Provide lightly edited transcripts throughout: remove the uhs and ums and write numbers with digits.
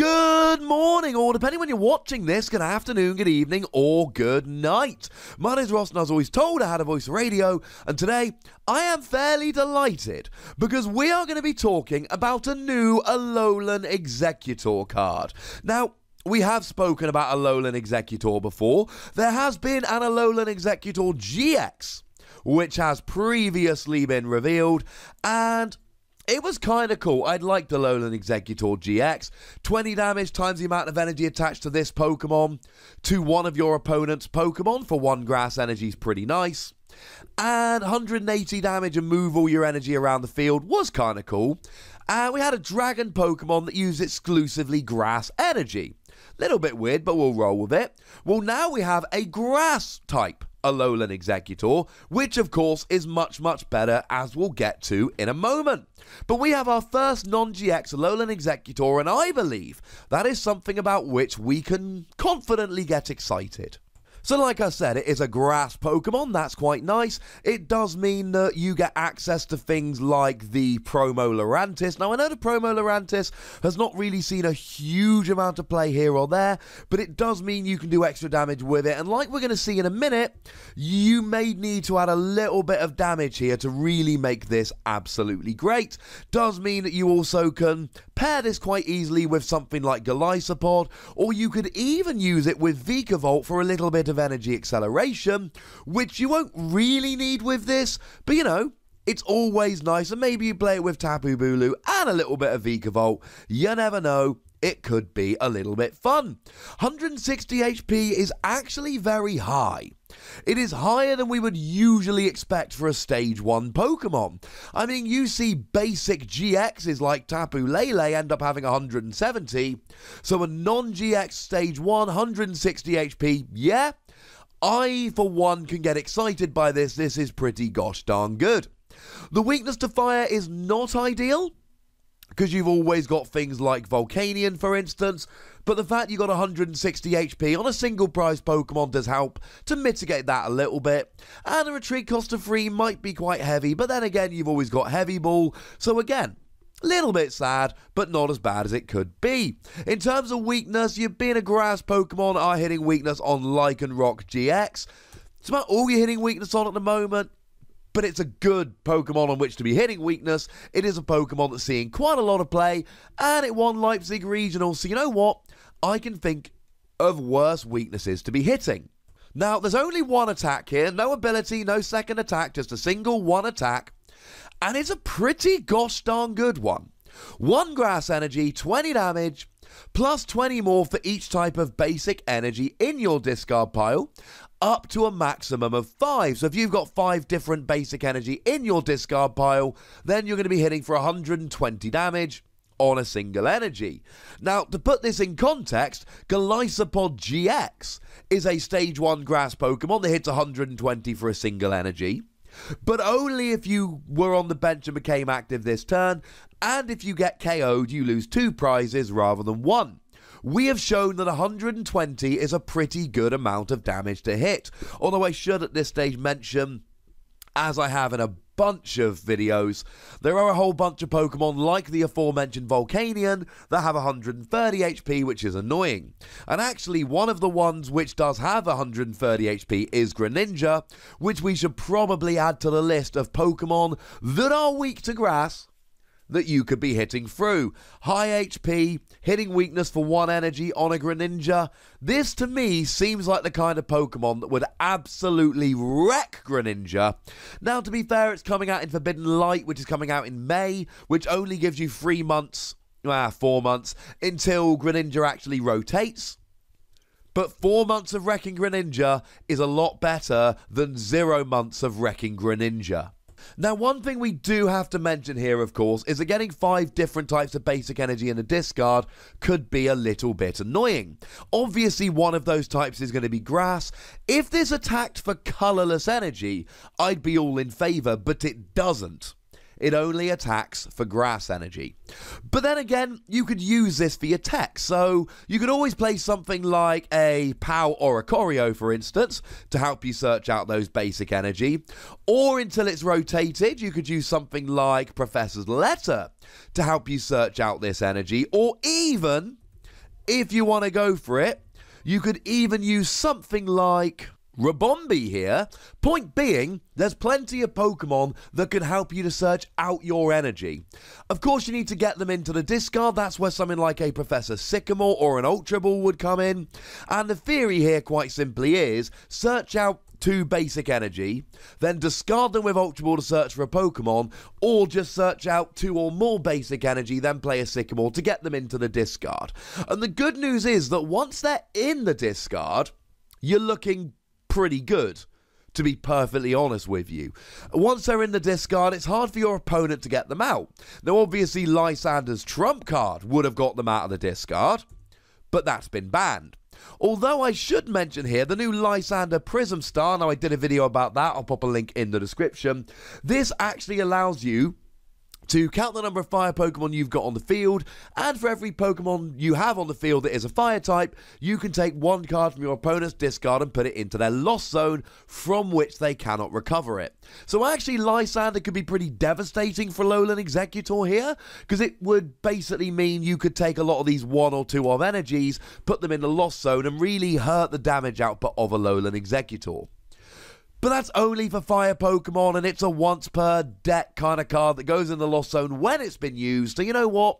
Good morning, or depending when you're watching this, good afternoon, good evening, or good night. My name's Ross, and I was always told I had a voice for radio, and today I am fairly delighted because we are going to be talking about a new Alolan Exeggutor card. Now, we have spoken about Alolan Exeggutor before. There has been an Alolan Exeggutor GX, which has previously been revealed, and it was kind of cool. I'd liked Alolan Exeggutor GX. 20 damage times the amount of energy attached to this Pokemon to one of your opponent's Pokemon for one grass energy is pretty nice. And 180 damage and move all your energy around the field was kind of cool. And we had a dragon Pokemon that used exclusively grass energy. Little bit weird, but we'll roll with it. Well, now we have a grass type Alolan Exeggutor, which of course is much better, as we'll get to in a moment. But we have our first non-GX Alolan Exeggutor, and I believe that is something about which we can confidently get excited. So like I said, it is a grass Pokemon. That's quite nice. It does mean that you get access to things like the promo Lorantis. Now, I know the promo Lorantis has not really seen a huge amount of play here or there, but it does mean you can do extra damage with it. And like we're going to see in a minute, you may need to add a little bit of damage here to really make this absolutely great. Does mean that you also can pair this quite easily with something like Golisopod, or you could even use it with Vikavolt for a little bit of energy acceleration, which you won't really need with this, but you know, it's always nice. And maybe you play it with Tapu Bulu and a little bit of Vikavolt. You never know, it could be a little bit fun. 160 HP is actually very high. It is higher than we would usually expect for a Stage 1 Pokemon. I mean, you see basic GXs like Tapu Lele end up having 170, so a non-GX Stage 1, 160 HP, yeah, I, for one, can get excited by this. This is pretty gosh darn good. The weakness to fire is not ideal, because you've always got things like Volcanion, for instance, but the fact you got 160 HP on a single prize Pokemon does help to mitigate that a little bit. And the retreat cost of 3 might be quite heavy, but then again, you've always got Heavy Ball, so again, a little bit sad, but not as bad as it could be. In terms of weakness, you being a grass Pokemon are hitting weakness on Lycanroc GX. It's about all you're hitting weakness on at the moment, but it's a good Pokemon on which to be hitting weakness. It is a Pokemon that's seeing quite a lot of play, and it won Leipzig Regional, so you know what? I can think of worse weaknesses to be hitting. Now, there's only one attack here, no ability, no second attack, just a single one attack, and it's a pretty gosh darn good one. One grass energy, 20 damage, plus 20 more for each type of basic energy in your discard pile, up to a maximum of 5. So if you've got 5 different basic energy in your discard pile, then you're going to be hitting for 120 damage on a single energy. Now, to put this in context, Golisopod GX is a Stage 1 grass Pokemon that hits 120 for a single energy, but only if you were on the bench and became active this turn, and if you get KO'd, you lose 2 prizes rather than 1. We have shown that 120 is a pretty good amount of damage to hit, although I should at this stage mention, as I have in a bunch of videos, there are a whole bunch of Pokemon like the aforementioned Volcanion that have 130 HP, which is annoying. And actually, one of the ones which does have 130 HP is Greninja, which we should probably add to the list of Pokemon that are weak to grass that you could be hitting through. High HP, hitting weakness for 1 energy on a Greninja. This, to me, seems like the kind of Pokemon that would absolutely wreck Greninja. Now, to be fair, it's coming out in Forbidden Light, which is coming out in May, which only gives you 4 months, until Greninja actually rotates. But 4 months of wrecking Greninja is a lot better than 0 months of wrecking Greninja. Now, one thing we do have to mention here, of course, is that getting 5 different types of basic energy in a discard could be a little bit annoying. Obviously, one of those types is going to be grass. If this attacked for colourless energy, I'd be all in favour, but it doesn't. It only attacks for grass energy. But then again, you could use this for your tech. So you could always play something like a POW or a Cawdeo, for instance, to help you search out those basic energy. Or until it's rotated, you could use something like Professor's Letter to help you search out this energy. Or even If you want to go for it, you could even use something like Rebombi here. Point being, there's plenty of Pokemon that can help you to search out your energy. Of course, you need to get them into the discard. That's where something like a Professor Sycamore or an Ultra Ball would come in. And the theory here, quite simply, is search out two basic energy, then discard them with Ultra Ball to search for a Pokemon, or just search out two or more basic energy, then play a Sycamore to get them into the discard. And the good news is that once they're in the discard, you're looking pretty good, to be perfectly honest with you. Once they're in the discard, it's hard for your opponent to get them out. Now, obviously, Lysandre's Trump Card would have got them out of the discard, but that's been banned. Although I should mention here, the new Lysandre Prism Star, now I did a video about that, I'll pop a link in the description. This actually allows you to count the number of fire Pokemon you've got on the field, and for every Pokemon you have on the field that is a fire type, you can take one card from your opponent's discard and put it into their lost zone, from which they cannot recover it. So actually, Lysandre could be pretty devastating for Alolan Exeggutor here, because it would basically mean you could take a lot of these one or two of energies, put them in the lost zone, and really hurt the damage output of Alolan Exeggutor. But that's only for fire Pokemon, and it's a once per deck kind of card that goes in the lost zone when it's been used. So you know what?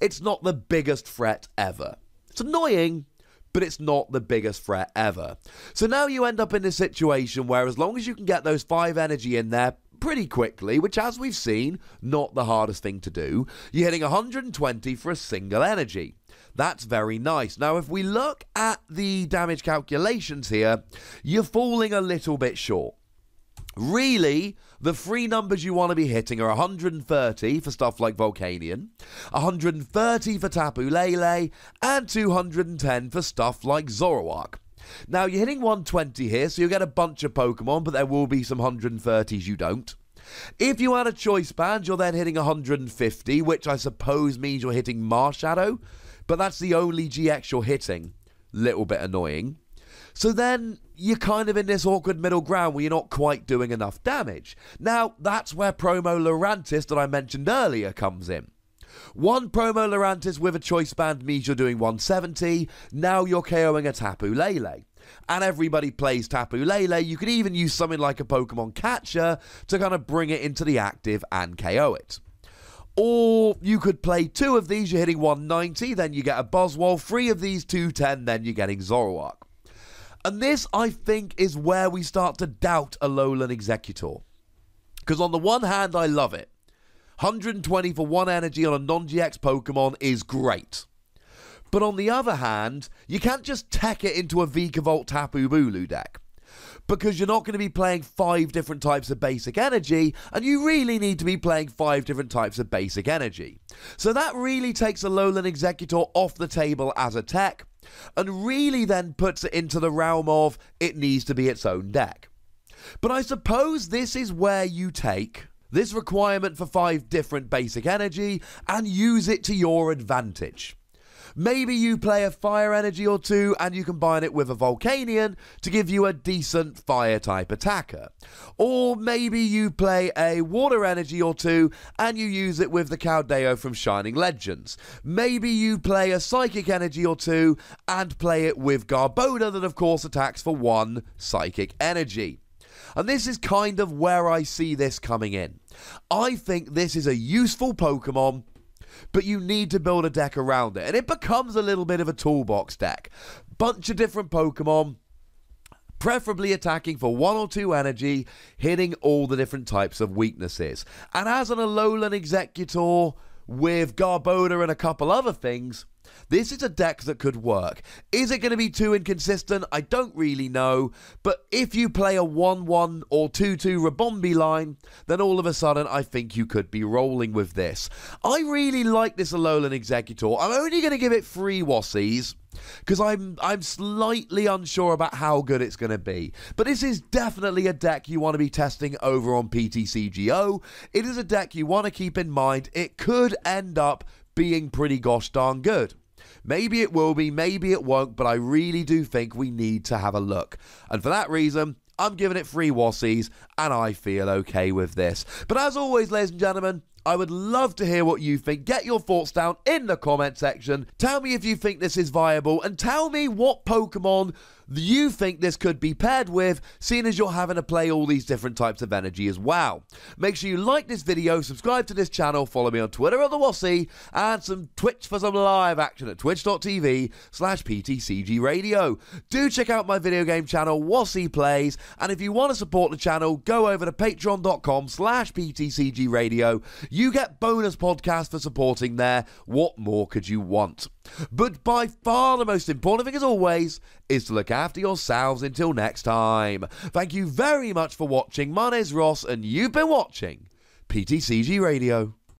It's not the biggest threat ever. It's annoying, but it's not the biggest threat ever. So now you end up in this situation where, as long as you can get those 5 energy in there pretty quickly, which, as we've seen, not the hardest thing to do, you're hitting 120 for a single energy. That's very nice. Now, if we look at the damage calculations here, you're falling a little bit short. Really, the three numbers you want to be hitting are 130 for stuff like Volcanion, 130 for Tapu Lele, and 210 for stuff like Zoroark. Now, you're hitting 120 here, so you'll get a bunch of Pokemon, but there will be some 130s you don't. If you had a choice band, you're then hitting 150, which I suppose means you're hitting Marshadow, but that's the only GX you're hitting. Little bit annoying. So then you're kind of in this awkward middle ground where you're not quite doing enough damage. Now, that's where promo Lorantis that I mentioned earlier comes in. One promo Lorantis with a choice band means you're doing 170. Now you're KOing a Tapu Lele. And everybody plays Tapu Lele. You could even use something like a Pokemon Catcher to kind of bring it into the active and KO it. Or you could play two of these, you're hitting 190, then you get a Buzzwole, three of these, 210, then you're getting Zoroark. And this, I think, is where we start to doubt Alolan Exeggutor. Because on the one hand, I love it. 120 for one energy on a non-GX Pokemon is great. But on the other hand, you can't just tech it into a Vikavolt Tapu Bulu deck, because you're not going to be playing 5 different types of basic energy, and you really need to be playing 5 different types of basic energy. So that really takes Alolan Exeggutor off the table as a tech, and really then puts it into the realm of it needs to be its own deck. But I suppose this is where you take this requirement for 5 different basic energy and use it to your advantage. Maybe you play a fire energy or two and you combine it with a Volcanion to give you a decent fire type attacker. Or maybe you play a water energy or two and you use it with the Cawdeo from Shining Legends. Maybe you play a psychic energy or two and play it with Garbodor that of course attacks for 1 psychic energy. And this is kind of where I see this coming in. I think this is a useful Pokemon, but you need to build a deck around it. And it becomes a little bit of a toolbox deck. Bunch of different Pokemon, preferably attacking for 1 or 2 energy, hitting all the different types of weaknesses. And as an Alolan Exeggutor with Garbodor and a couple other things, this is a deck that could work. Is it going to be too inconsistent? I don't really know. But if you play a 1-1 or 2-2 Rebombi line, then all of a sudden I think you could be rolling with this. I really like this Alolan Exeggutor. I'm only going to give it 3 Wossies, because I'm slightly unsure about how good it's going to be. But this is definitely a deck you want to be testing over on PTCGO. It is a deck you want to keep in mind. It could end up being pretty gosh darn good. Maybe it will be, maybe it won't, but I really do think we need to have a look. And for that reason, I'm giving it 3 Wossies, and I feel okay with this. But as always, ladies and gentlemen, I would love to hear what you think. Get your thoughts down in the comment section. Tell me if you think this is viable, and tell me what Pokemon you think this could be paired with, seeing as you're having to play all these different types of energy as well. Make sure you like this video, subscribe to this channel, follow me on Twitter at thewossy, and some Twitch for some live action at twitch.tv/PTCG Radio. Do check out my video game channel, Wossy Plays, and if you want to support the channel, go over to patreon.com/PTCG Radio. You get bonus podcasts for supporting there. What more could you want? But by far the most important thing, as always, is to look after yourselves until next time. Thank you very much for watching. My name's Ross, and you've been watching PTCG Radio.